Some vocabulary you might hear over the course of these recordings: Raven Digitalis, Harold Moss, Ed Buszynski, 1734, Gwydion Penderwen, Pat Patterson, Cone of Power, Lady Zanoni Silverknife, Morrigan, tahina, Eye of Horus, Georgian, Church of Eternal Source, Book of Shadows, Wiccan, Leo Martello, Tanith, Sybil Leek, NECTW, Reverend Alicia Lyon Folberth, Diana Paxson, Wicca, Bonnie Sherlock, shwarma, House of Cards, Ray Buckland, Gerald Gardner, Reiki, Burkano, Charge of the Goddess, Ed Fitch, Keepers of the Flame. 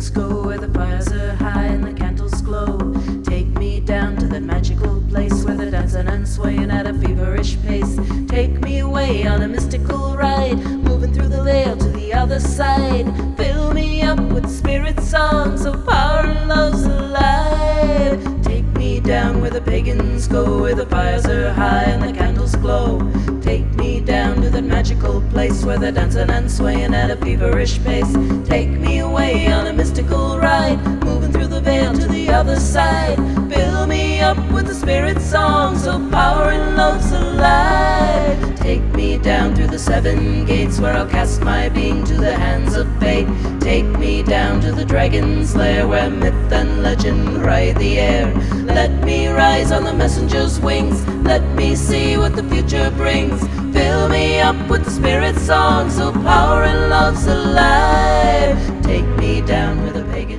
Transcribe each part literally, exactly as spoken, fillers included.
mountains go, where the fires are high and the candles glow. Take me down to that magical place where they're dancing and swaying at a feverish pace. Take me away on a mystical ride, moving through the lair to the other side. Fill me up with spirit songs of power and love's alive. Take me down where the pagans go, where the fires are high and the candles glow. Take me down to that magical place where they're dancing and swaying at a feverish pace. Take me away on a mystical ride, moving through the veil to the other side. Fill me up with the spirit songs of power and love's alive. Take me down through the seven gates where I'll cast my being to the hands of fate. Take me down to the dragon's lair where myth and legend ride the air. Let me rise on the messenger's wings, let me see what the future brings. Fill me up with the spirit songs of power and love's alive. Take me down with the pagans.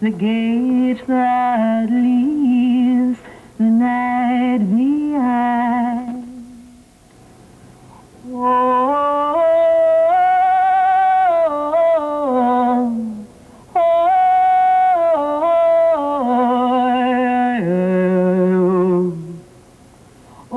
The gate that leaves the night behind. Oh, oh, oh, oh, oh, oh, oh, oh.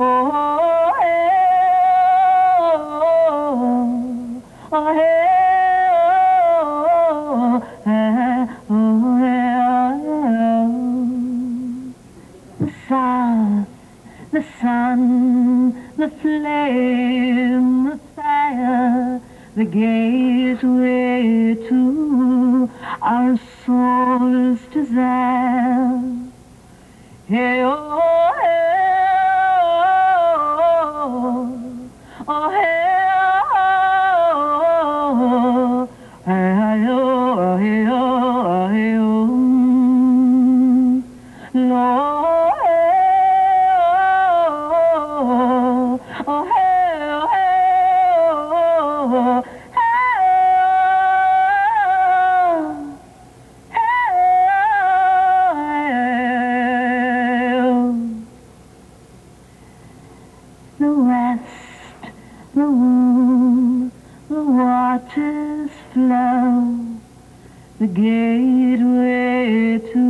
The sun, the flame, the fire, the gateway to our soul's desire. Hey, oh, hey, oh, oh, hey. The gateway to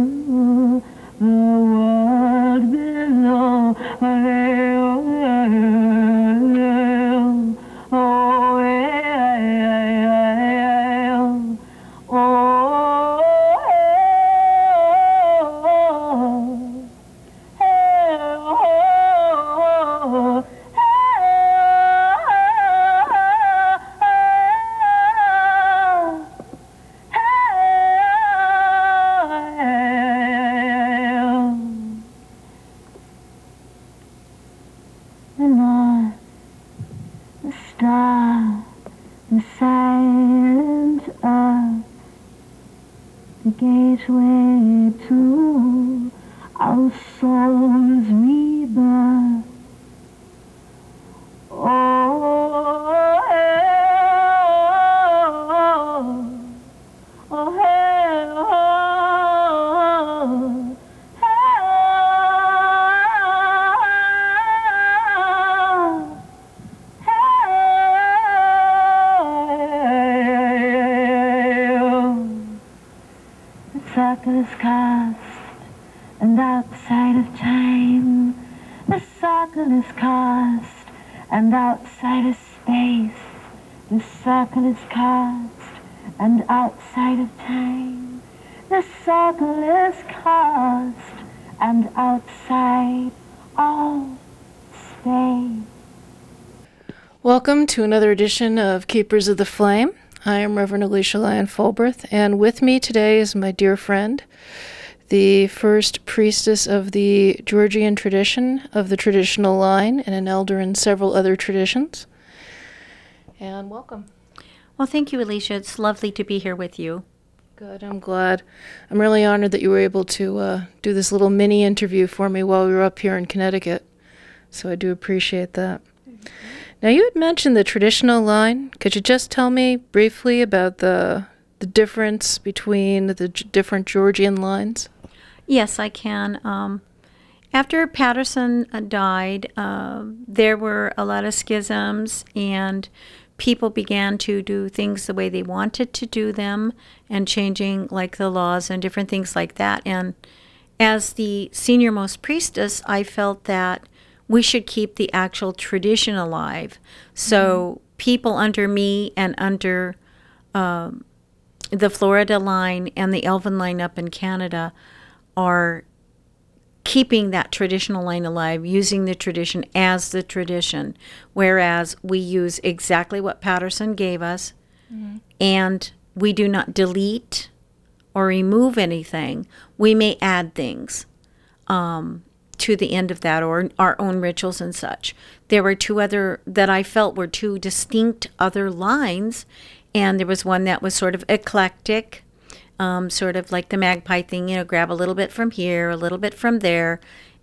the world below. Circle is cast, and outside of time, the circle is cast, and outside of space, the circle is cast, and outside of time, the circle is cast, and outside of space. Welcome to another edition of Keepers of the Flame. I am Reverend Alicia Lyon Folberth, and with me today is my dear friend, the first priestess of the Georgian tradition of the traditional line and an elder in several other traditions. And welcome. Well, thank you, Alicia. It's lovely to be here with you. Good. I'm glad. I'm really honored that you were able to uh, do this little mini interview for me while we were up here in Connecticut. So I do appreciate that. Mm-hmm. Now, you had mentioned the traditional line. Could you just tell me briefly about the the difference between the different Georgian lines? Yes, I can. Um, after Patterson died, uh, there were a lot of schisms, and people began to do things the way they wanted to do them, and changing like the laws and different things like that. And as the senior most priestess, I felt that we should keep the actual tradition alive. So mm-hmm. people under me and under um, the Florida line and the Elven line up in Canada are keeping that traditional line alive, using the tradition as the tradition, whereas we use exactly what Patterson gave us, mm-hmm. and we do not delete or remove anything. We may add things um, to the end of that, or our own rituals and such. There were two other that I felt were two distinct other lines, and there was one that was sort of eclectic, Um, sort of like the magpie thing, you know, grab a little bit from here, a little bit from there,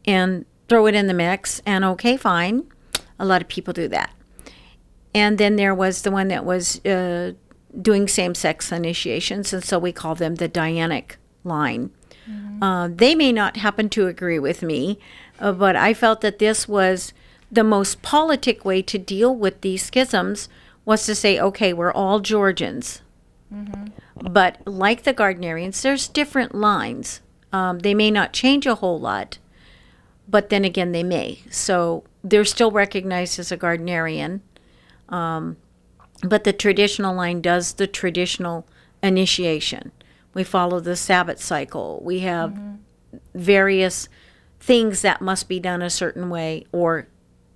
and throw it in the mix, and okay, fine. A lot of people do that. And then there was the one that was uh, doing same-sex initiations, and so we call them the Dianic line. Mm-hmm. Uh, they may not happen to agree with me, uh, but I felt that this was the most politic way to deal with these schisms, was to say, okay, we're all Georgians. Mm-hmm. But like the Gardnerians, there's different lines. Um, they may not change a whole lot, but then again, they may. So they're still recognized as a Gardnerian, um, but the traditional line does the traditional initiation. We follow the Sabbath cycle. We have mm-hmm. various things that must be done a certain way, or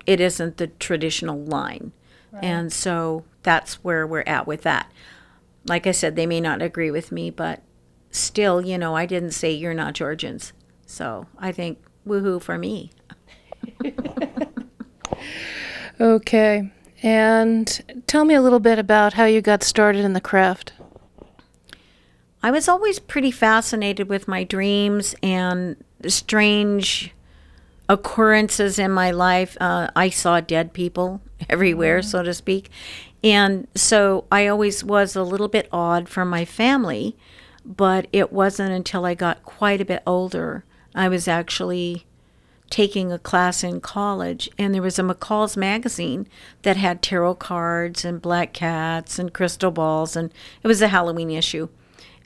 it isn't the traditional line. Right. And so that's where we're at with that. Like I said, they may not agree with me, but still, you know, I didn't say you're not Georgians. So I think woohoo for me. Okay. And tell me a little bit about how you got started in the craft. I was always pretty fascinated with my dreams and strange occurrences in my life. Uh, I saw dead people everywhere, mm-hmm. so to speak. And so I always was a little bit odd from my family, but it wasn't until I got quite a bit older. I was actually taking a class in college, and there was a McCall's magazine that had tarot cards and black cats and crystal balls, and it was a Halloween issue.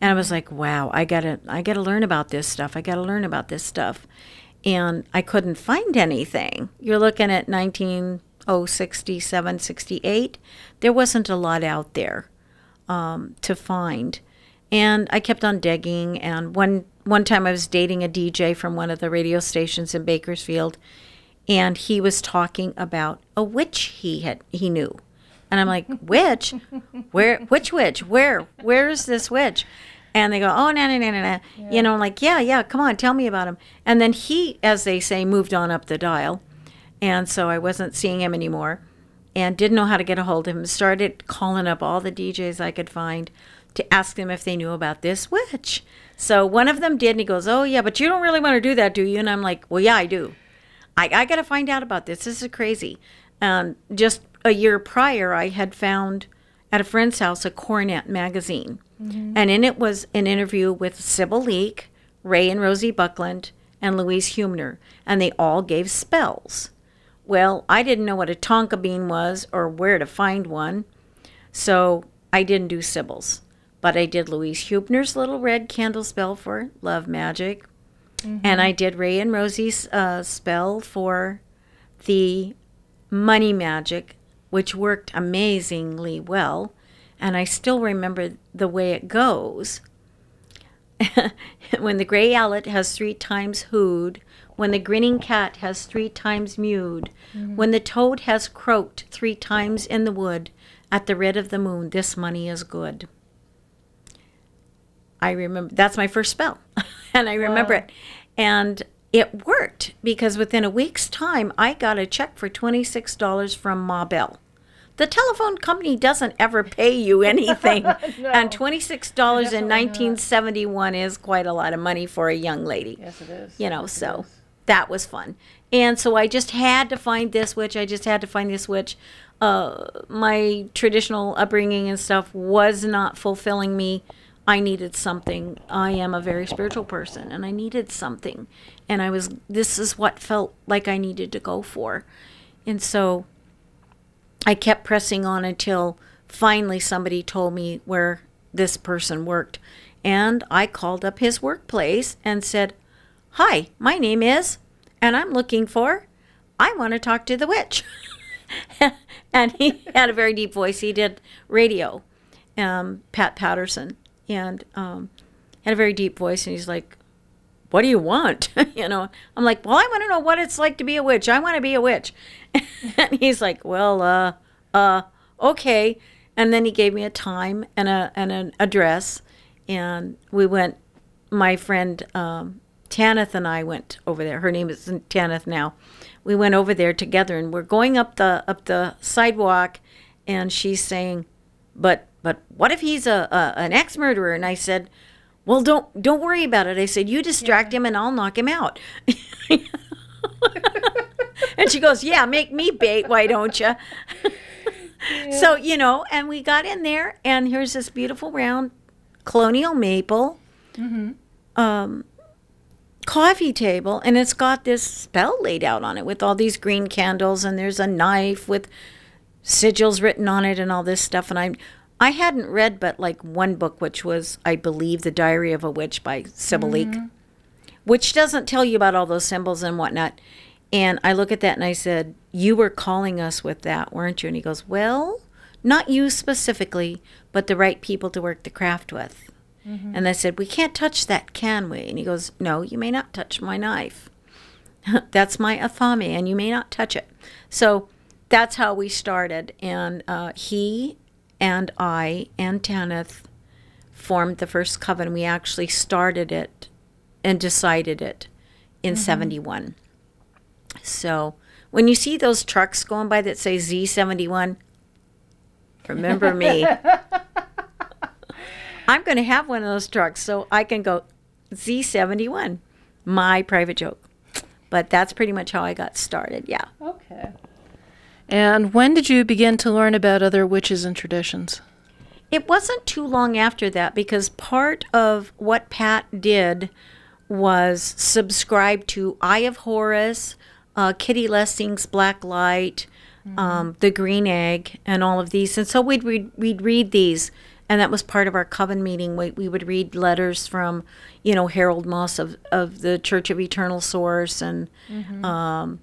And I was like, wow, I gotta, I gotta learn about this stuff. I gotta learn about this stuff. And I couldn't find anything. You're looking at nineteen sixty-seven, sixty-eight, there wasn't a lot out there um, to find. And I kept on digging, and one, one time I was dating a D J from one of the radio stations in Bakersfield, and he was talking about a witch he had he knew. And I'm like, witch? Where? Which witch? Where? Where is this witch? And they go, oh, no, no, no, no, no. Yeah. You know, I'm like, yeah, yeah, come on, tell me about him. And then he, as they say, moved on up the dial. And so I wasn't seeing him anymore and didn't know how to get a hold of him. Started calling up all the D Js I could find to ask them if they knew about this witch. So one of them did, and he goes, oh, yeah, but you don't really want to do that, do you? And I'm like, well, yeah, I do. I, I got to find out about this. This is crazy. Um, just a year prior, I had found at a friend's house a Coronet magazine. Mm-hmm. And in it was an interview with Sybil Leek, Ray and Rosie Buckland, and Louise Hubner. And they all gave spells. Well, I didn't know what a tonka bean was or where to find one, so I didn't do Sybil's. But I did Louise Hubner's little red candle spell for love magic, mm-hmm. and I did Ray and Rosie's uh, spell for the money magic, which worked amazingly well, and I still remember the way it goes. When the gray owlet has three times hooed, when the grinning cat has three times mewed, mm-hmm. when the toad has croaked three times in the wood, at the red of the moon, this money is good. I remember, that's my first spell. And I remember wow. it. And it worked, because within a week's time, I got a check for twenty-six dollars from Ma Bell. The telephone company doesn't ever pay you anything. No, and twenty-six dollars in nineteen seventy-one not. Is quite a lot of money for a young lady. Yes, it is. You know, yes, so that was fun. And so I just had to find this witch. I just had to find this witch. Uh, my traditional upbringing and stuff was not fulfilling me. I needed something. I am a very spiritual person, and I needed something. And I was, this is what felt like I needed to go for. And so I kept pressing on until finally somebody told me where this person worked. And I called up his workplace and said, "Hi, my name is, and I'm looking for, I want to talk to the witch." And he had a very deep voice. He did radio, um, Pat Patterson. And um, had a very deep voice, and he's like, "What do you want?" You know, I'm like, "Well, I want to know what it's like to be a witch. I want to be a witch." And he's like, "Well, uh, uh, okay." And then he gave me a time and a and an address, and we went. My friend um, Tanith and I went over there. Her name is Tanith now. We went over there together, and we're going up the up the sidewalk, and she's saying, "But." But what if he's a, a an ex-murderer? And I said, "Well, don't don't worry about it." I said, "You distract yeah. him, and I'll knock him out." And she goes, "Yeah, make me bait, why don't you?" Yeah. So you know, and we got in there, and here's this beautiful round colonial maple mm-hmm. um, coffee table, and it's got this spell laid out on it with all these green candles, and there's a knife with sigils written on it, and all this stuff, and I'm. I hadn't read but like one book, which was, I believe, The Diary of a Witch by Sybil Leek, mm-hmm. which doesn't tell you about all those symbols and whatnot. And I look at that and I said, "You were calling us with that, weren't you?" And he goes, "Well, not you specifically, but the right people to work the craft with." Mm-hmm. And I said, "We can't touch that, can we?" And he goes, "No, you may not touch my knife. That's my athame, and you may not touch it." So that's how we started. And uh, he... and I and Tanith formed the first coven. We actually started it and decided it in mm-hmm. seventy-one. So when you see those trucks going by that say Z seventy-one, remember me. I'm going to have one of those trucks so I can go Z seventy-one, my private joke. But that's pretty much how I got started, yeah. Okay. And when did you begin to learn about other witches and traditions? It wasn't too long after that, because part of what Pat did was subscribe to Eye of Horus, uh, Kitty Lessing's Black Light, mm-hmm. um, the Green Egg, and all of these. And so we'd read, we'd read these, and that was part of our coven meeting. We, we would read letters from, you know, Harold Moss of, of the Church of Eternal Source and... Mm-hmm. Um,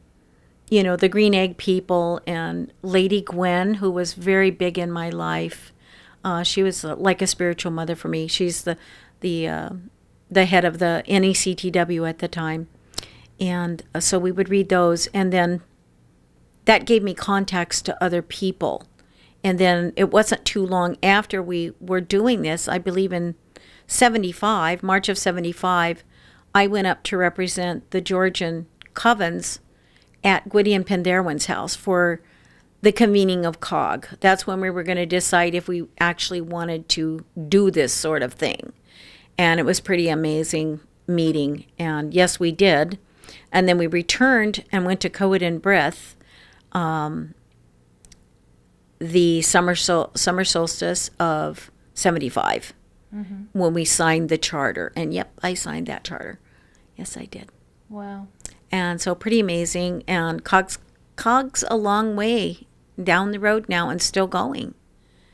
you know, the Green Egg people and Lady Gwen, who was very big in my life. Uh, she was like a spiritual mother for me. She's the the uh, the head of the N E C T W at the time. And uh, so we would read those. And then that gave me contacts to other people. And then it wasn't too long after we were doing this, I believe in seventy-five, March of seventy-five, I went up to represent the Georgian covens at Gwydion Penderwen's house for the convening of C O G. That's when we were going to decide if we actually wanted to do this sort of thing. And it was pretty amazing meeting. And yes, we did. And then we returned and went to Coed in Breath, um, the summer, sol summer solstice of seventy-five, mm-hmm. when we signed the charter. And yep, I signed that charter. Yes, I did. Wow. And so pretty amazing, and COG's, COG's a long way down the road now and still going.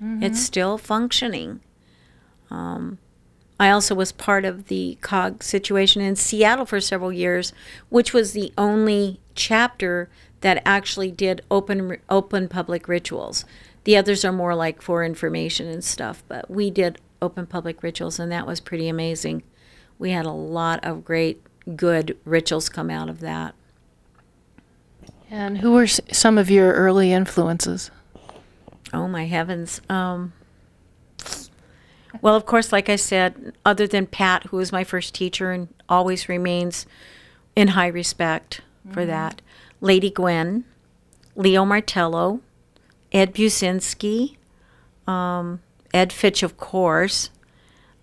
Mm-hmm. It's still functioning. Um, I also was part of the C O G situation in Seattle for several years, which was the only chapter that actually did open, open public rituals. The others are more like for information and stuff, but we did open public rituals, and that was pretty amazing. We had a lot of great good rituals come out of that. And who were s some of your early influences? Oh my heavens. Um, Well, of course, like I said, other than Pat, who was my first teacher and always remains in high respect mm-hmm. for that, Lady Gwen, Leo Martello, Ed Buszynski, um, Ed Fitch, of course,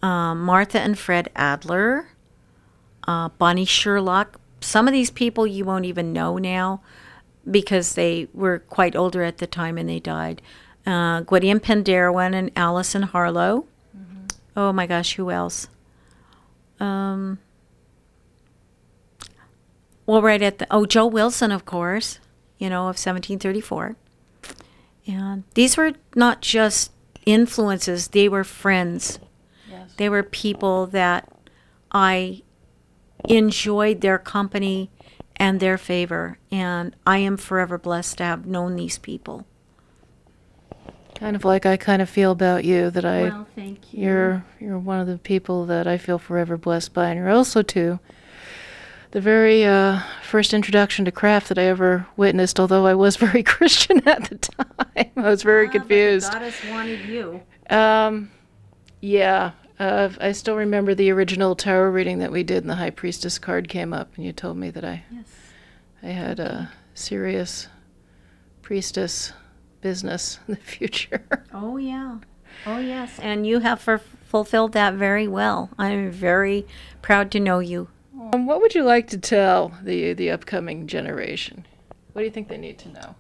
um, Martha and Fred Adler, uh, Bonnie Sherlock. Some of these people you won't even know now because they were quite older at the time and they died. Uh, Gwydion Penderwen and Alison Harlow. Mm-hmm. Oh my gosh, who else? Um, well, right at the, oh, Joe Wilson, of course, you know, of seventeen thirty-four. And these were not just influences, they were friends. Yes. They were people that I enjoyed their company and their favor. And I am forever blessed to have known these people. Kind of like I kind of feel about you, that I, well, thank you. You're, you're one of the people that I feel forever blessed by. And you're also, too, the very uh, first introduction to craft that I ever witnessed, although I was very Christian at the time. I was very wow, confused. But the goddess wanted you. Um, yeah. Uh, I still remember the original tarot reading that we did, and the High Priestess card came up, and you told me that I, yes. I had a serious priestess business in the future. Oh yeah, oh yes, and you have for fulfilled that very well. I'm very proud to know you. Um, what would you like to tell the the upcoming generation? What do you think they need to know?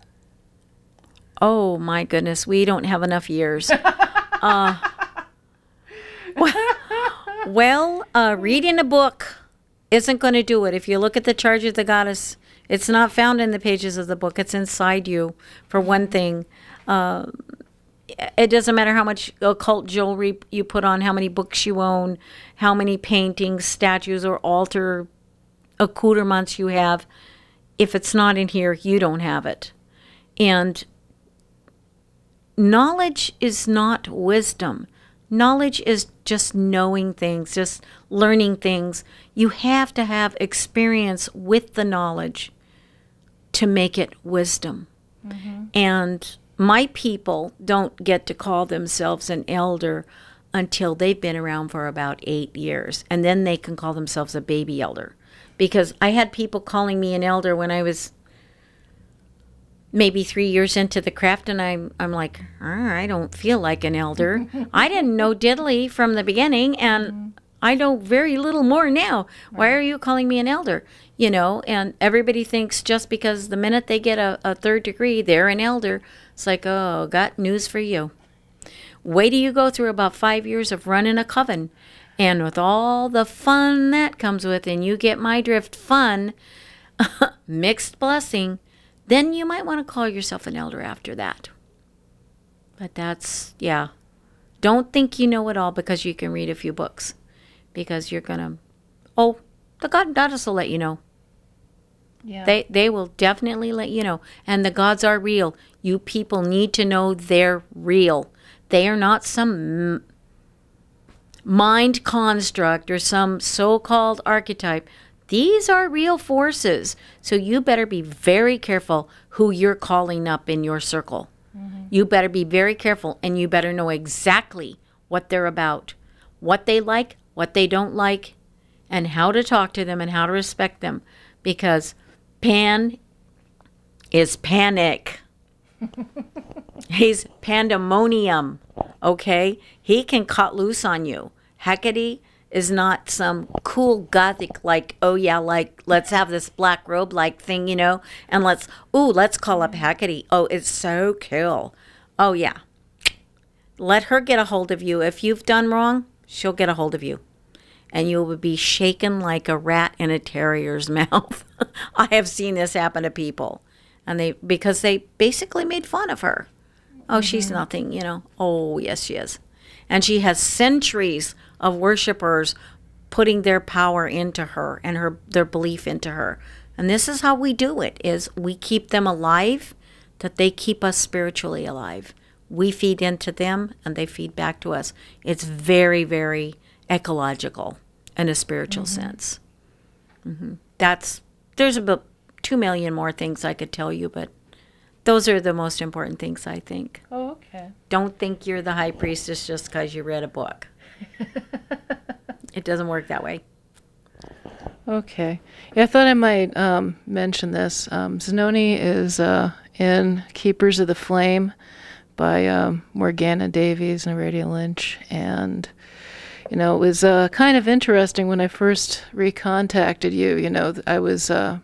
Oh my goodness, we don't have enough years. uh, well, well uh, reading a book isn't going to do it. If you look at the Charge of the Goddess, it's not found in the pages of the book. It's inside you, for one thing. Uh, it doesn't matter how much occult jewelry you put on, how many books you own, how many paintings, statues, or altar accoutrements you have. If it's not in here, you don't have it. And knowledge is not wisdom. Knowledge is just knowing things, just learning things. You have to have experience with the knowledge to make it wisdom. Mm-hmm. And my people don't get to call themselves an elder until they've been around for about eight years. And then they can call themselves a baby elder. Because I had people calling me an elder when I was maybe three years into the craft, and I'm, I'm like, oh, I don't feel like an elder. I didn't know diddly from the beginning, and mm-hmm. I know very little more now. Right. Why are you calling me an elder? You know, and everybody thinks just because the minute they get a, a third degree, they're an elder. It's like, oh, got news for you. Wait till you go through about five years of running a coven, and with all the fun that comes with, and you get my drift, fun, mixed blessing, then you might want to call yourself an elder after that. But that's, yeah. Don't think you know it all because you can read a few books. Because you're going to, oh, the God and Goddess will let you know. Yeah. They, they will definitely let you know. And the gods are real. You people need to know they're real. They are not some mind construct or some so-called archetype. These are real forces, so you better be very careful who you're calling up in your circle. Mm-hmm. You better be very careful, and you better know exactly what they're about, what they like, what they don't like, and how to talk to them and how to respect them, because Pan is panic. He's pandemonium, okay? He can cut loose on you. Hecate is not some cool gothic, like, oh yeah, like let's have this black robe like thing, you know, and let's, ooh, let's call up Hecate. Oh, it's so cool. Oh yeah. Let her get a hold of you. If you've done wrong, she'll get a hold of you. And you will be shaken like a rat in a terrier's mouth. I have seen this happen to people. And they, because they basically made fun of her. Oh, mm-hmm. She's nothing, you know. Oh, yes, she is. And she has centuries of worshipers putting their power into her and her their belief into her. And this is how we do it, is we keep them alive, that they keep us spiritually alive. We feed into them, and they feed back to us. It's very, very ecological in a spiritual mm-hmm. sense. Mm-hmm. That's, there's about two million more things I could tell you, but those are the most important things, I think. Oh, okay. Don't think you're the high priestess just because you read a book. It doesn't work that way. Okay. Yeah, I thought I might um, mention this. Um, Zanoni is uh, in Keepers of the Flame by um, Morgana Davies and Aradia Lynch. And, you know, it was uh, kind of interesting when I first recontacted you. You know, I was uh,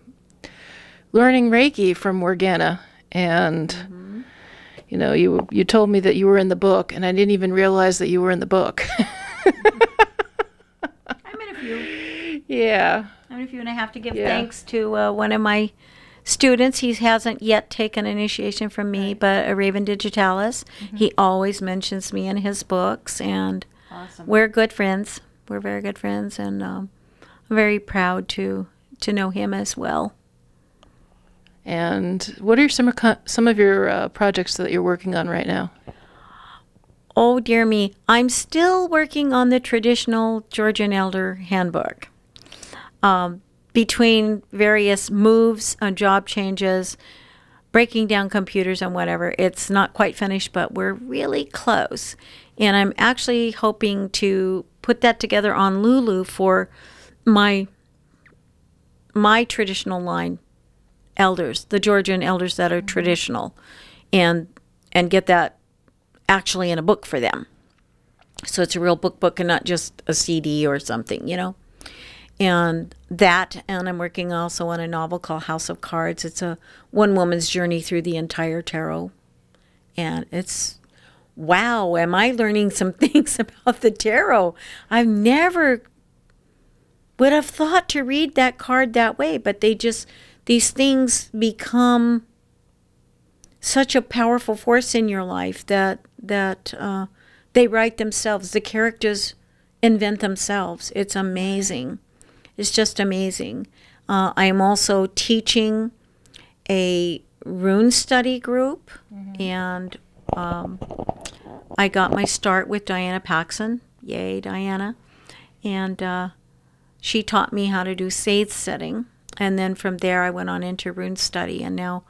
learning Reiki from Morgana. And, mm-hmm. you know, you, you told me that you were in the book, and I didn't even realize that you were in the book. I'm in a few. Yeah. I mean, if you and I have to give yeah. thanks to uh, one of my students. He hasn't yet taken initiation from me, right. but a Raven Digitalis. Mm-hmm. He always mentions me in his books, and awesome. We're good friends. We're very good friends, and um, I'm very proud to to know him as well. And what are some some of your uh, projects that you're working on right now? Oh dear me, I'm still working on the traditional Georgian Elder Handbook. Um, between various moves on job changes, breaking down computers and whatever. It's not quite finished, but we're really close. And I'm actually hoping to put that together on Lulu for my, my traditional line elders, the Georgian elders that are traditional, and, and get that actually in a book for them. So it's a real book book and not just a C D or something, you know? And that, and I'm working also on a novel called House of Cards. It's a one woman's journey through the entire tarot. And it's, wow, am I learning some things about the tarot? I've never would have thought to read that card that way, but they just, these things become such a powerful force in your life that, that uh, they write themselves. The characters invent themselves. It's amazing. It's just amazing. Uh, I am also teaching a rune study group, mm-hmm. and um, I got my start with Diana Paxson. Yay, Diana. And uh, she taught me how to do sage setting, and then from there I went on into rune study, and now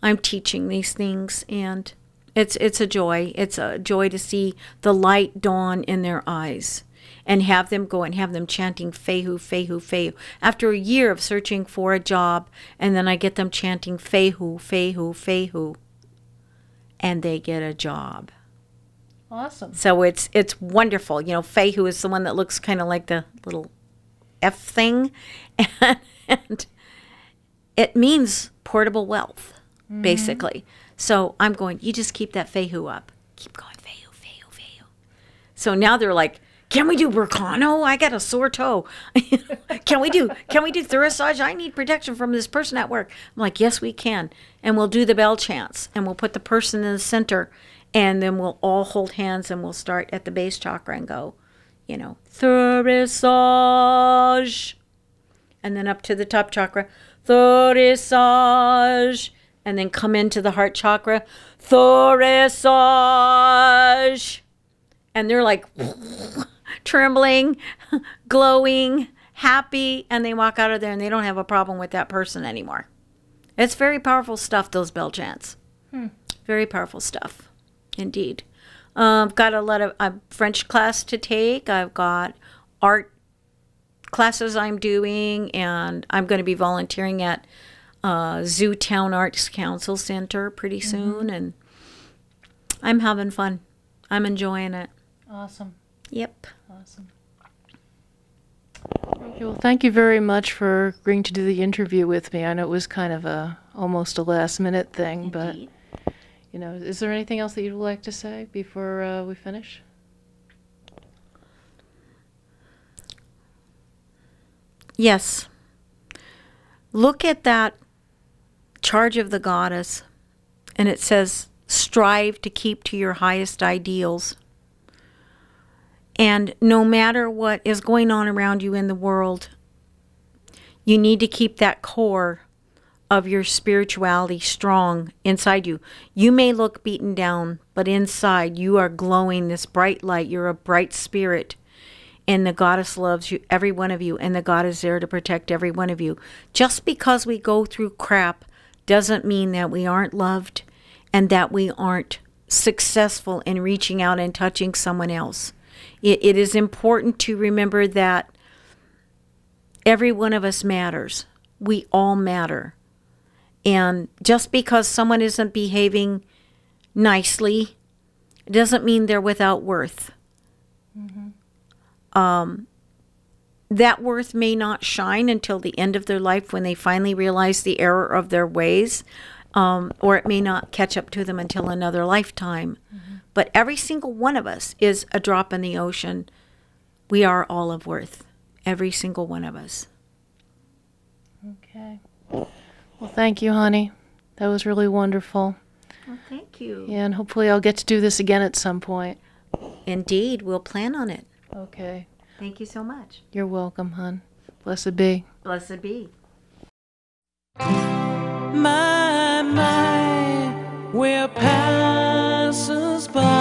I'm teaching these things, and it's, it's a joy. It's a joy to see the light dawn in their eyes. And have them go and have them chanting Fehu, Fehu, Fehu. After a year of searching for a job, and then I get them chanting Fehu, Fehu, Fehu. And they get a job. Awesome. So it's it's wonderful. You know, Fehu is the one that looks kind of like the little F thing. And, and it means portable wealth, mm-hmm. basically. So I'm going, you just keep that Fehu up. Keep going, Fehu, Fehu, Fehu. So now they're like, can we do Burkano? I got a sore toe. can we do, can we do Thurisaz? I need protection from this person at work. I'm like, yes, we can. And we'll do the bell chants, and we'll put the person in the center, and then we'll all hold hands, and we'll start at the base chakra and go, you know, Thurisaz. And then up to the top chakra, Thurisaz. And then come into the heart chakra, Thurisaz. And they're like, trembling, glowing, happy, and they walk out of there and they don't have a problem with that person anymore. It's very powerful stuff, those bell chants. Hmm. Very powerful stuff, indeed. Uh, I've got a lot of uh, French class to take. I've got art classes I'm doing, and I'm going to be volunteering at uh, Zoo Town Arts Council Center pretty soon, mm-hmm. and I'm having fun. I'm enjoying it. Awesome. Yep. Awesome. Okay, well, thank you very much for agreeing to do the interview with me. I know it was kind of a almost a last minute thing, indeed. But you know, is there anything else that you'd like to say before uh, we finish? Yes. Look at that Charge of the Goddess, and it says, strive to keep to your highest ideals. And no matter what is going on around you in the world, you need to keep that core of your spirituality strong inside you. You may look beaten down, but inside you are glowing this bright light. You're a bright spirit, and the goddess loves you, every one of you, and the god is there to protect every one of you. Just because we go through crap doesn't mean that we aren't loved and that we aren't successful in reaching out and touching someone else. It, it is important to remember that every one of us matters. We all matter. And just because someone isn't behaving nicely doesn't mean they're without worth. Mm-hmm. Um, that worth may not shine until the end of their life when they finally realize the error of their ways, um, or it may not catch up to them until another lifetime. Mm-hmm. But every single one of us is a drop in the ocean. We are all of worth, every single one of us. Okay. Well, thank you, honey. That was really wonderful. Well, thank you. Yeah, and hopefully I'll get to do this again at some point. Indeed, we'll plan on it. Okay. Thank you so much. You're welcome, hon. Blessed be. Blessed be. My mind, where passes by.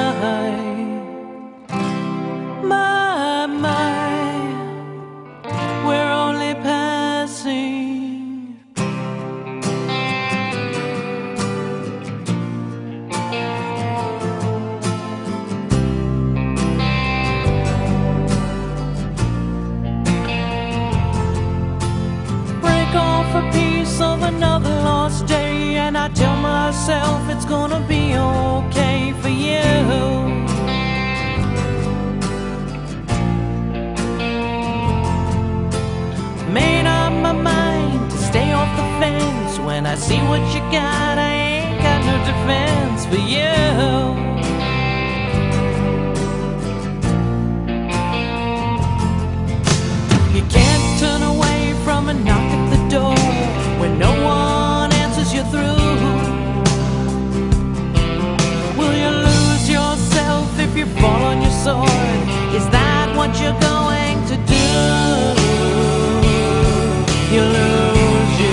My mind, we're only passing. A piece of another lost day, and I tell myself it's gonna be okay for you. Made up my mind to stay off the fence. When I see what you got, I ain't got no defense for you. You can't turn away from a knock at the door when no one answers you through. Will you lose yourself if you fall on your sword? Is that what you're going to do? You lose. You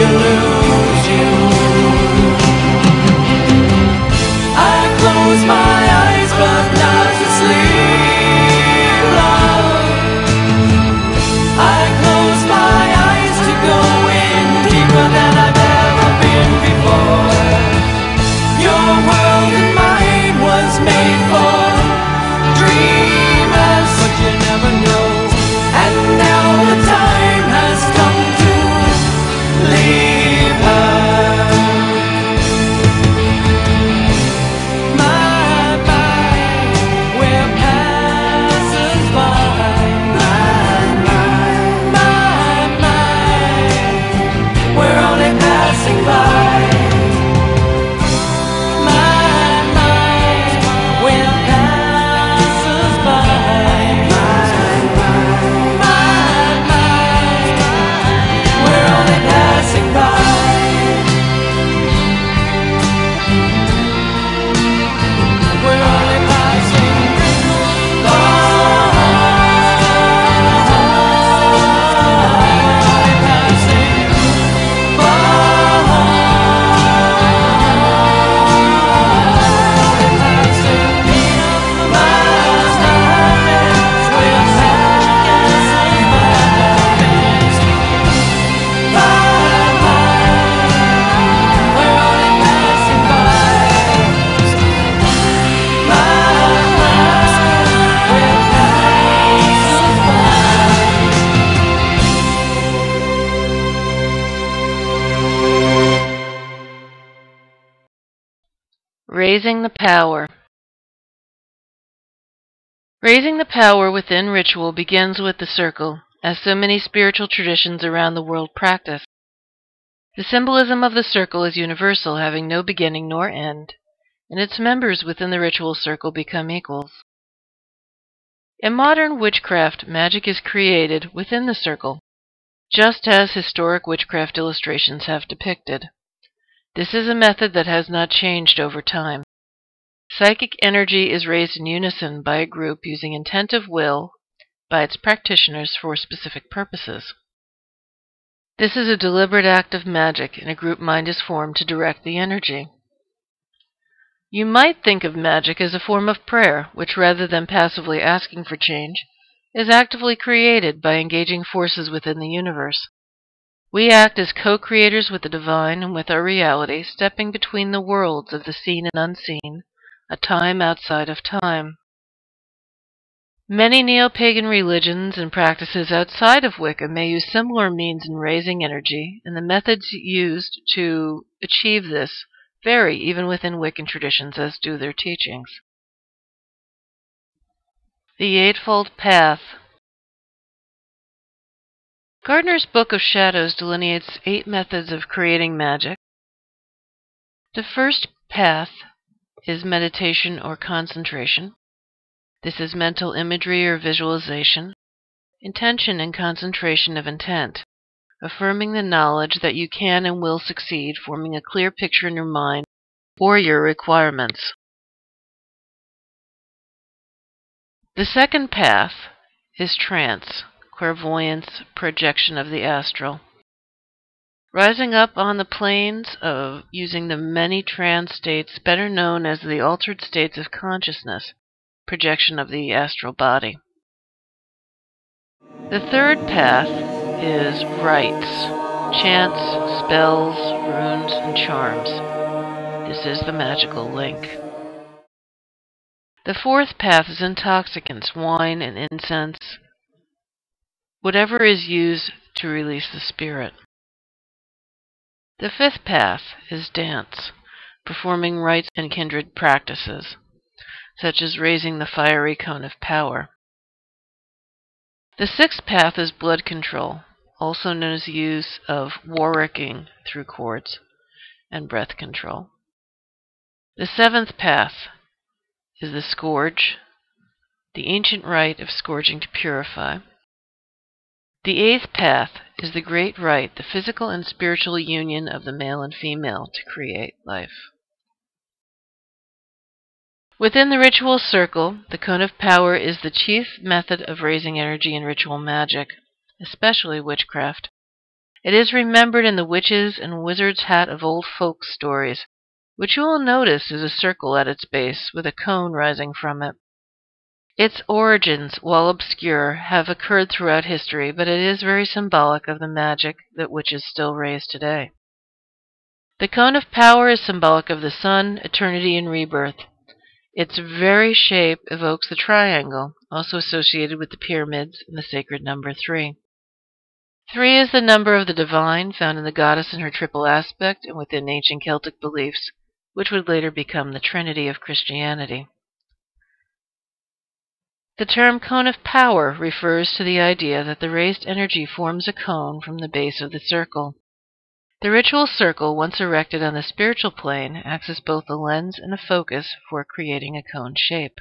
lose you. Raising the power. Raising the power within ritual begins with the circle, as so many spiritual traditions around the world practice. The symbolism of the circle is universal, having no beginning nor end, and its members within the ritual circle become equals. In modern witchcraft, magic is created within the circle, just as historic witchcraft illustrations have depicted. This is a method that has not changed over time. Psychic energy is raised in unison by a group using intent of will by its practitioners for specific purposes. This is a deliberate act of magic, and a group mind is formed to direct the energy. You might think of magic as a form of prayer, which rather than passively asking for change, is actively created by engaging forces within the universe. We act as co-creators with the divine and with our reality, stepping between the worlds of the seen and unseen, a time outside of time. Many neo-pagan religions and practices outside of Wicca may use similar means in raising energy, and the methods used to achieve this vary even within Wiccan traditions, as do their teachings. The Eightfold Path. Gardner's Book of Shadows delineates eight methods of creating magic. The first path is meditation or concentration. This is mental imagery or visualization, intention and concentration of intent, affirming the knowledge that you can and will succeed, forming a clear picture in your mind or your requirements. The second path is trance, clairvoyance, projection of the astral. Rising up on the planes of using the many trance states better known as the altered states of consciousness, projection of the astral body. The third path is rites, chants, spells, runes, and charms. This is the magical link. The fourth path is intoxicants, wine and incense, whatever is used to release the spirit. The fifth path is dance, performing rites and kindred practices, such as raising the fiery cone of power. The sixth path is blood control, also known as the use of warwicking through cords and breath control. The seventh path is the scourge, the ancient rite of scourging to purify. The eighth path is the great rite, the physical and spiritual union of the male and female to create life. Within the ritual circle, the cone of power is the chief method of raising energy in ritual magic, especially witchcraft. It is remembered in the witches' and wizards' hat of old folk stories, which you will notice is a circle at its base with a cone rising from it. Its origins, while obscure, have occurred throughout history, but it is very symbolic of the magic that witches still raise today. The cone of power is symbolic of the sun, eternity, and rebirth. Its very shape evokes the triangle, also associated with the pyramids and the sacred number three. Three is the number of the divine, found in the goddess in her triple aspect and within ancient Celtic beliefs, which would later become the Trinity of Christianity. The term cone of power refers to the idea that the raised energy forms a cone from the base of the circle. The ritual circle, once erected on the spiritual plane, acts as both a lens and a focus for creating a cone shape.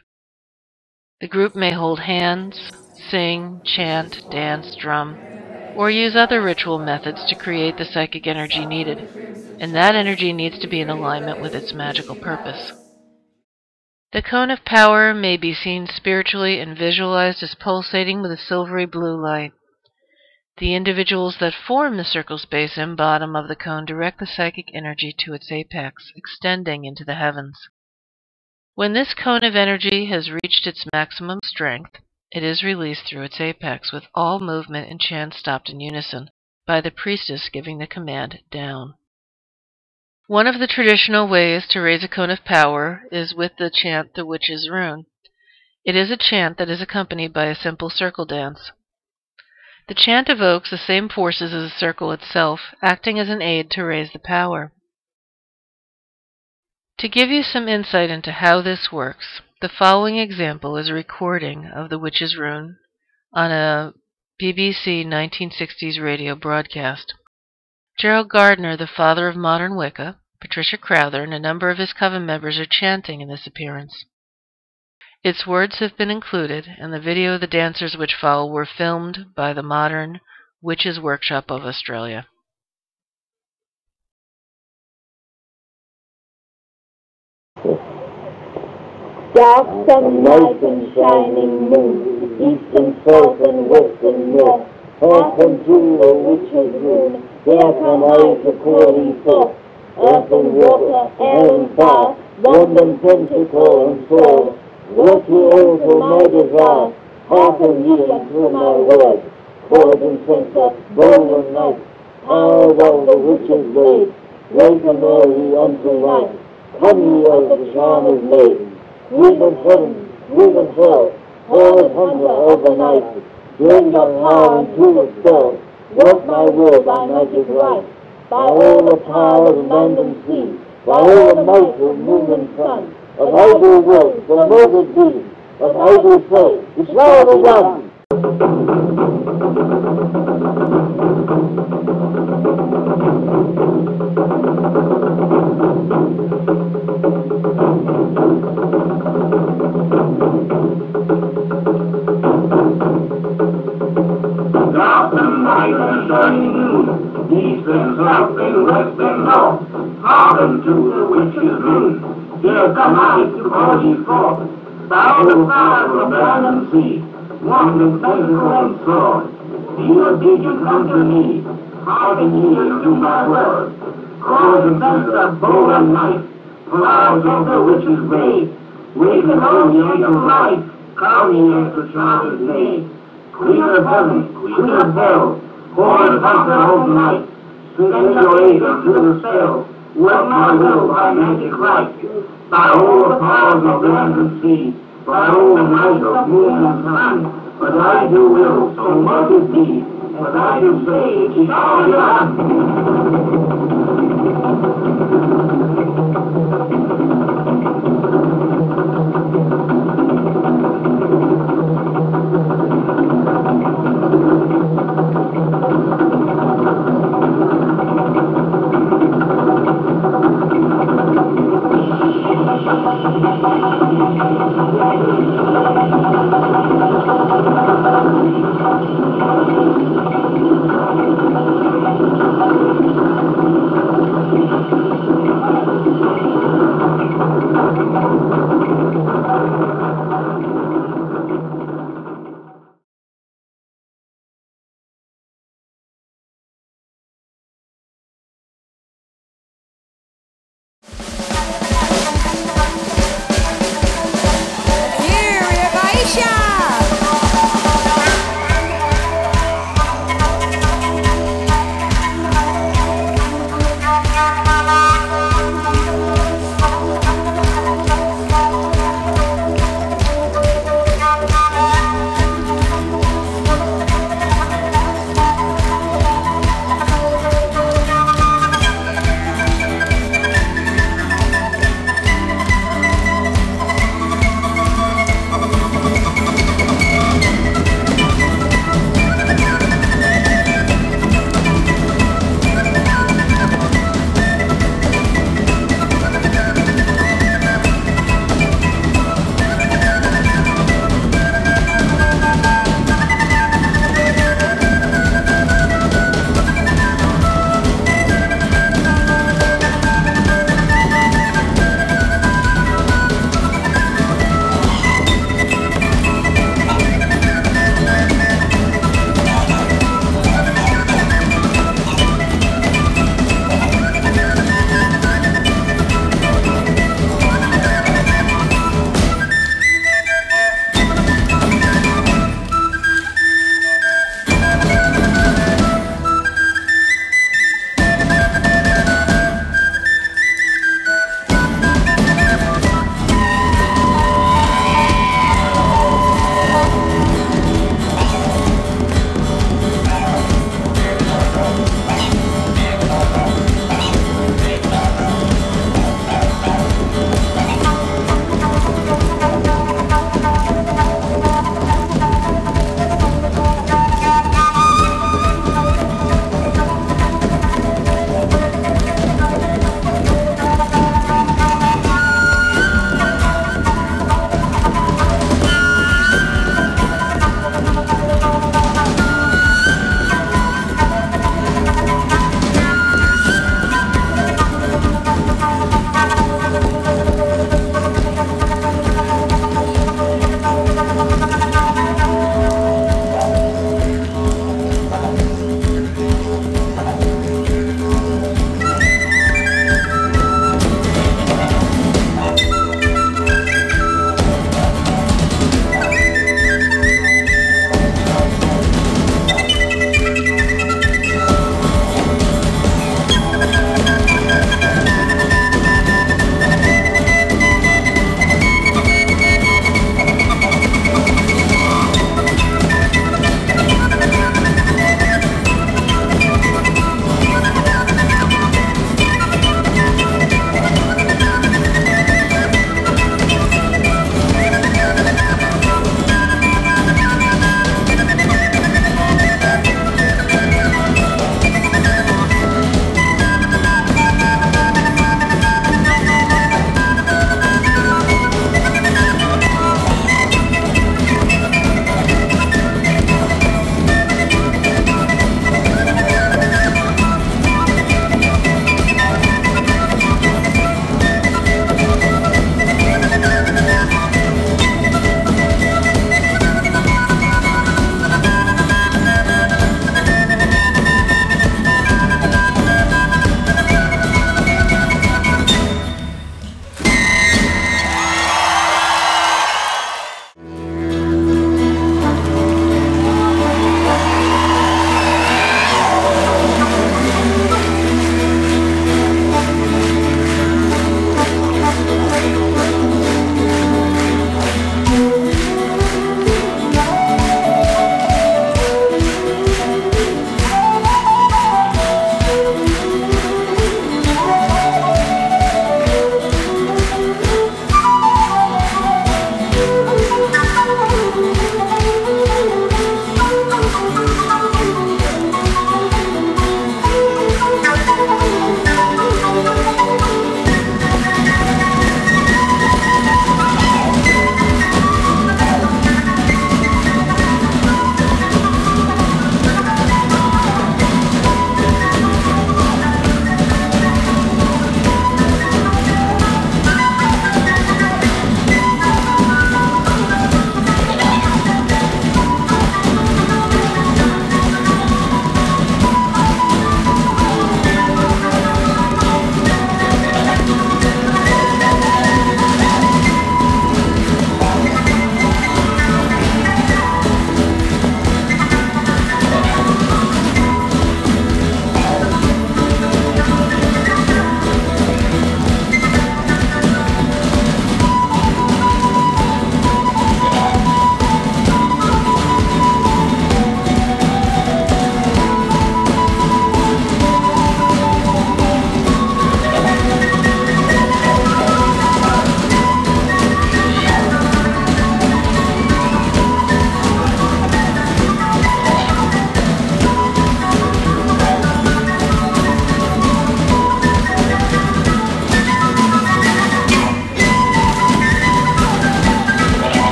The group may hold hands, sing, chant, dance, drum, or use other ritual methods to create the psychic energy needed, and that energy needs to be in alignment with its magical purpose. The cone of power may be seen spiritually and visualized as pulsating with a silvery blue light. The individuals that form the circle space and bottom of the cone direct the psychic energy to its apex, extending into the heavens. When this cone of energy has reached its maximum strength, it is released through its apex, with all movement and chant stopped in unison by the priestess giving the command down. One of the traditional ways to raise a cone of power is with the chant the witch's rune. It is a chant that is accompanied by a simple circle dance. The chant evokes the same forces as the circle itself, acting as an aid to raise the power. To give you some insight into how this works, the following example is a recording of the witch's rune on a B B C nineteen sixties radio broadcast. Gerald Gardner, the father of modern Wicca, Patricia Crowther, and a number of his coven members are chanting in this appearance. Its words have been included, and the video of the dancers which follow were filmed by the Modern Witches Workshop of Australia. Dark sunlight and shining moon, east and south and west and north, half and drew a witch's room, there come out the calling forth, earth and water, air and fire, one and pentacle and soul. What you owe to my desire, half a million through my word, cold and censored, bold and light, power of the witch's blade, wake and early unto night, come ye of the charmer's maid, queen of heaven, queen of hell, all of hunger overnight, bring your power into a spell, work my will by magic light, by all the power of land and sea, by all the might of moon and sun. Of idle words, the murdered deed, of idle soul, the slower the one. Dark and night and shining moon, east and south and west and north, hardened to the witch's moon. Here come I to call ye forth, by the power of land and sea, one with pentacle and sword. Be obedient unto me, hearken ye unto my word. Cold and censored, bold and light, flowers of the witch's blade. Waken all ye of light, come ye as the child is made. Queen of heaven, queen of hell, horned hunter of night, send your aid unto the spell. Work my will by magic light, by all the powers of land and sea, by all the might of moon and sun. But I do will, so must it be, but I do say, it shall be done. Thank you.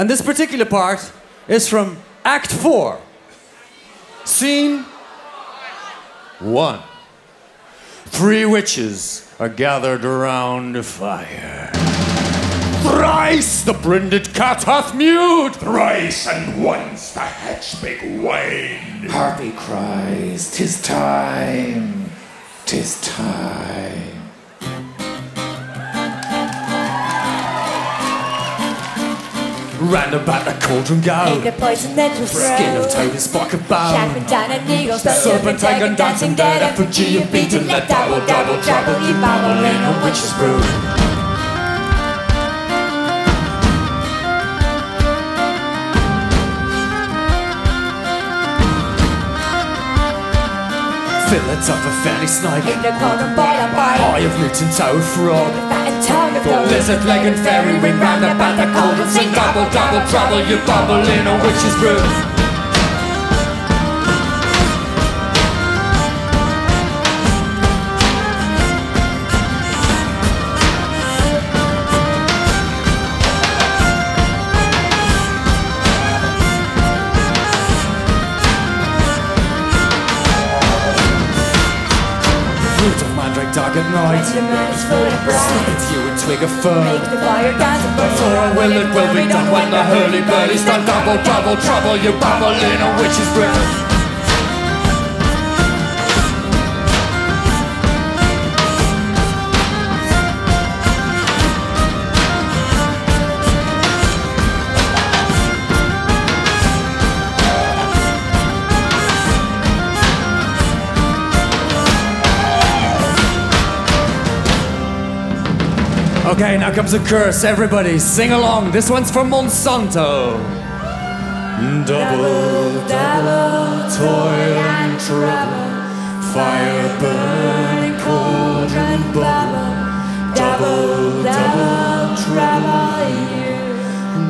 And this particular part is from Act Four, Scene One. Three witches are gathered around a fire. Thrice the brinded cat hath mewed, thrice and once the hatchback whined. Harpy cries, 'tis time, 'tis time. Round about the cauldron go. Ain't the poison that will throw. Skin of Toad's spark of bone. Sharpendine and Eagle's bow. Serpent egg and dancing dead. Effigy of beaten lead. Double, double, trouble. You bubble in a witch's brew. Fillets of a fanny snake. In the golden bottom bite. Eye of newton toe frog. For lizard leg and fairy ring round about the cauldron. Sing double, double, trouble, you bubble in a witch's brew. Dark at night, slip into you a twig of fur. Make the fire dance and burn. For a will it will be done when the hurly burly's done. Double, double, trouble, you bubble in a witch's brew. Okay, now comes a curse. Everybody, sing along. This one's from Monsanto. Double, double, toil and trouble. Fire burning, cauldron bubble. Double, double, trouble, you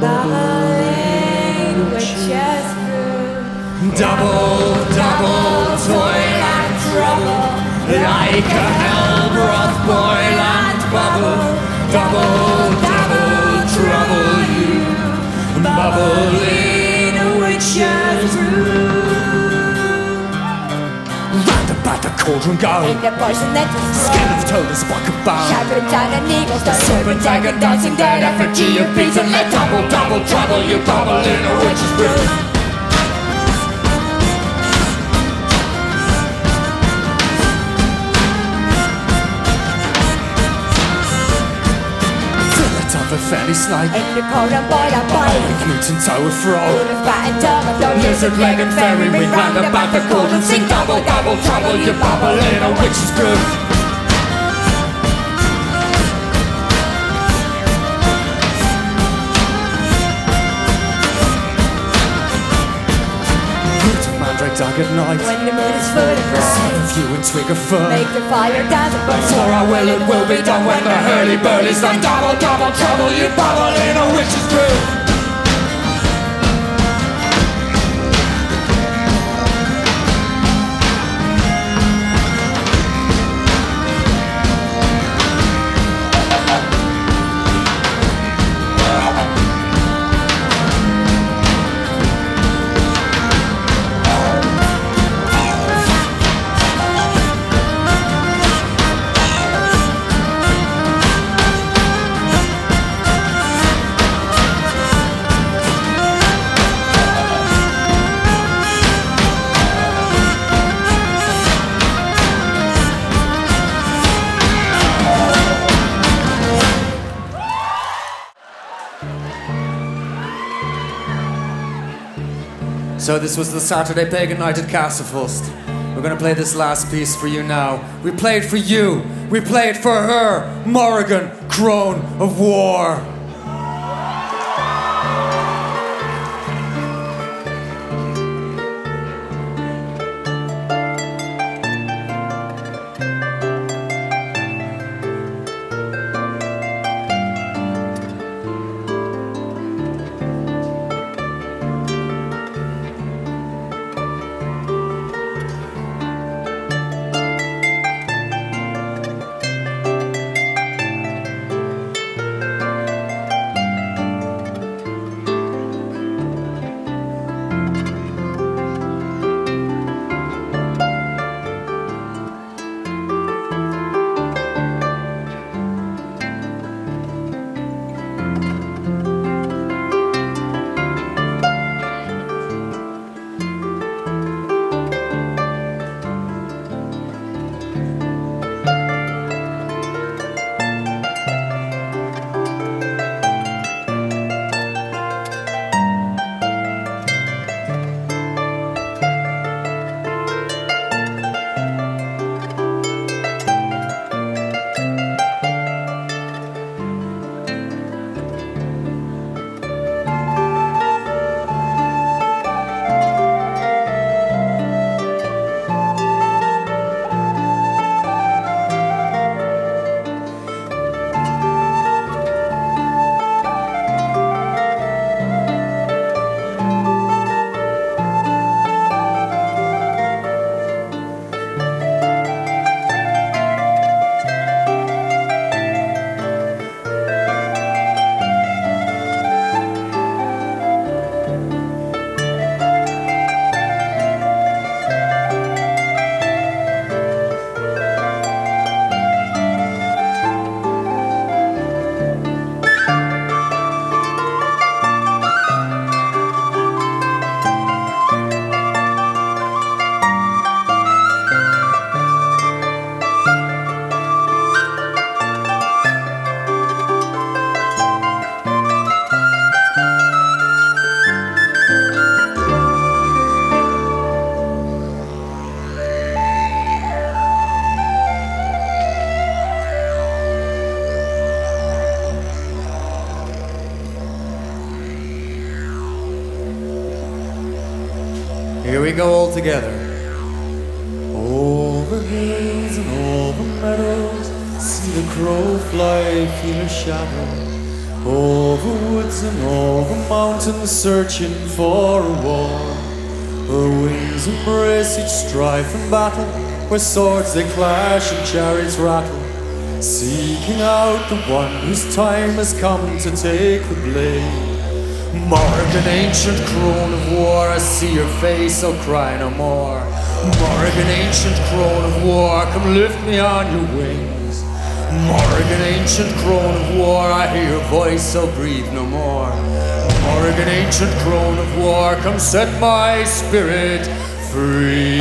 bubbling witches brew. Double, double, toil and trouble. Like a hell broth, boil and bubble. Double, double, trouble you, bubble in a witch's brew. Round about the cauldron go. In the poison that will flow. Skin of toad and spark of bone. Sharpened tongue and eagle's toe. Serpent dagger dancing dead. Effigy of beads and lead. Double, double, trouble you, bubble in a witch's brew. Fanny snake. In the cold and boil and boil. With gluten toe a frog. All of fat and dumb and dumb. Lizard leg and fairy ring round about the cauldron. Sing double, double, trouble, you bubble in a witch's brew. Dark at night. When the moon is full of light. Skin of you and twig of fur. Make the fire dance and burn. For our will it will be done when the hurly-burly's done. Double, double, trouble, you bubble in a witch's brew. So this was the Saturday Pagan Night at Castleforst. We're going to play this last piece for you now. We play it for you. We play it for her, Morrigan, Crone of War. Here we go all together. Over hills and over meadows, see the crow fly, feel her shadow. Over woods and over mountains, searching for a war. Her wings embrace each strife and battle, where swords they clash and chariots rattle. Seeking out the one whose time has come to take the blade. Morrigan, ancient crone of war, I see your face, oh cry no more. Morrigan, ancient crone of war, come lift me on your wings. Morrigan, ancient crone of war, I hear your voice, so breathe no more. Morrigan, ancient crone of war, come set my spirit free.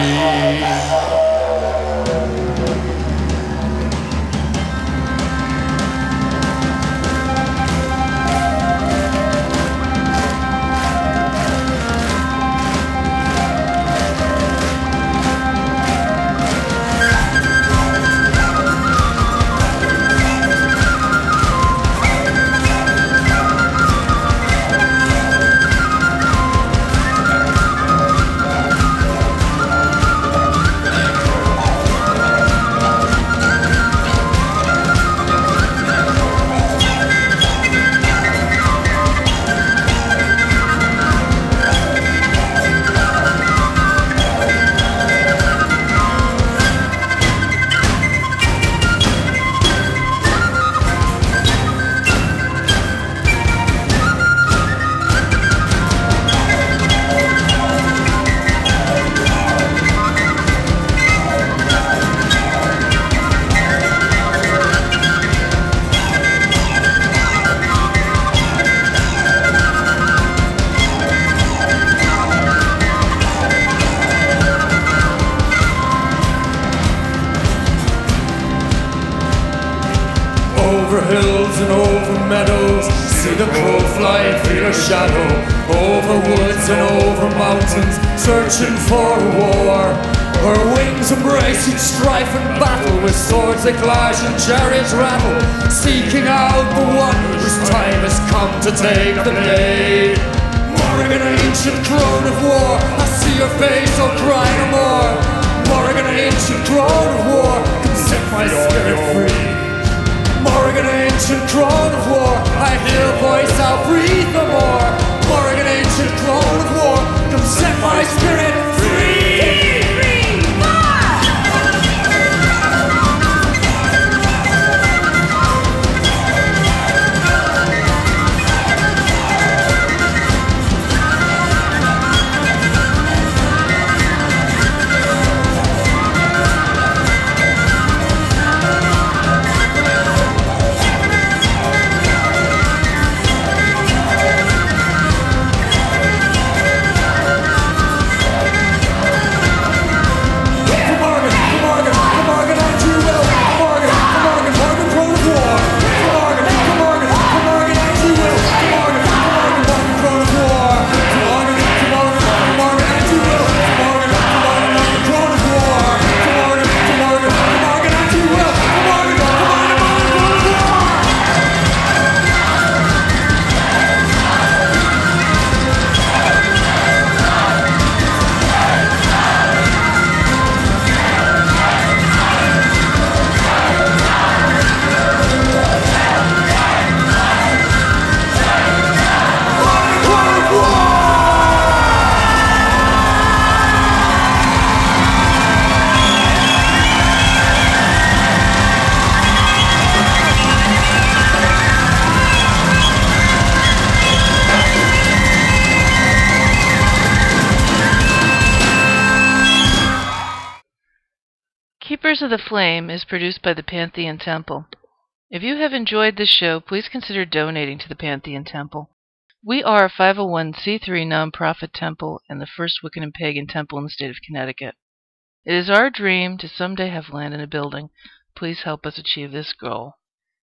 Keepers of the Flame is produced by the Pantheon Temple. If you have enjoyed this show, please consider donating to the Pantheon Temple. We are a five oh one c three nonprofit temple and the first Wiccan and pagan temple in the state of Connecticut. It is our dream to someday have land and a building. Please help us achieve this goal.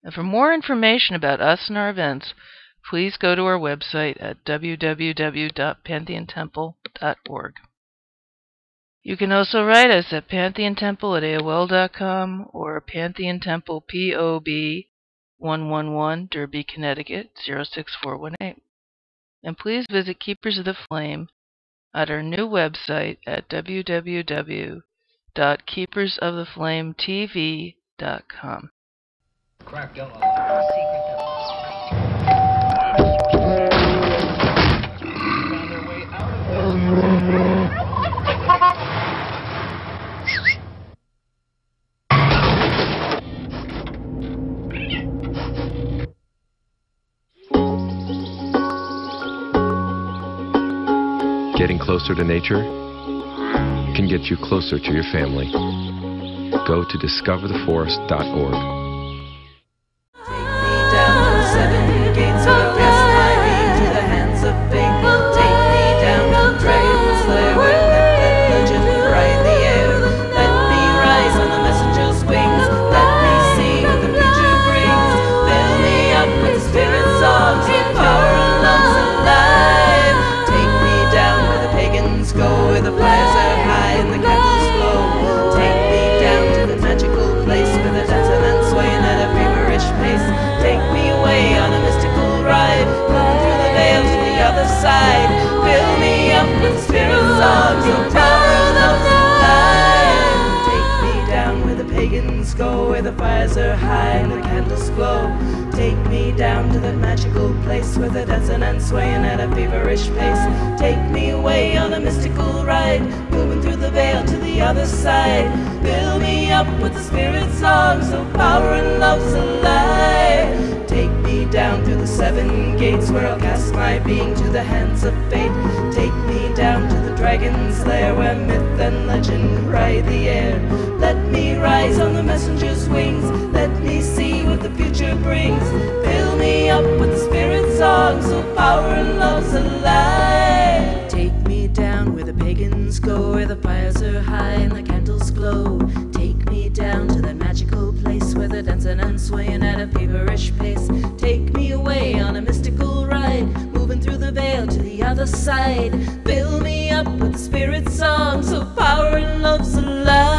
And for more information about us and our events, please go to our website at w w w dot pantheon temple dot org. You can also write us at pantheon temple at a o l dot com or Pantheon Temple P O B one one one Derby, Connecticut zero six four one eight. And please visit Keepers of the Flame at our new website at w w w dot keepers of the flame t v dot com. Getting closer to nature can get you closer to your family. Go to discover the forest dot org. Go where the fires are high and the candles glow. Take me down to that magical place where the dancing and swaying at a feverish pace. Take me away on a mystical ride, moving through the veil to the other side. Fill me up with the spirit songs of power and love's alive. Take me down through the seven gates where I'll cast my being to the hands of fate. Take me down to the dragon's lair where myth and legend cry the air. Let me rise on the messenger's wings. Let me see what the future brings. Fill me up with the spirit songs of power and love's alive. Take me down where the pagans go, where the fires are high and the candles glow. Take me down to that magical place where they're dancing and swaying at a feverish pace. Take me away on a mystical ride, moving through the veil to the other side. Fill me up with the spirit songs of power and love's alive.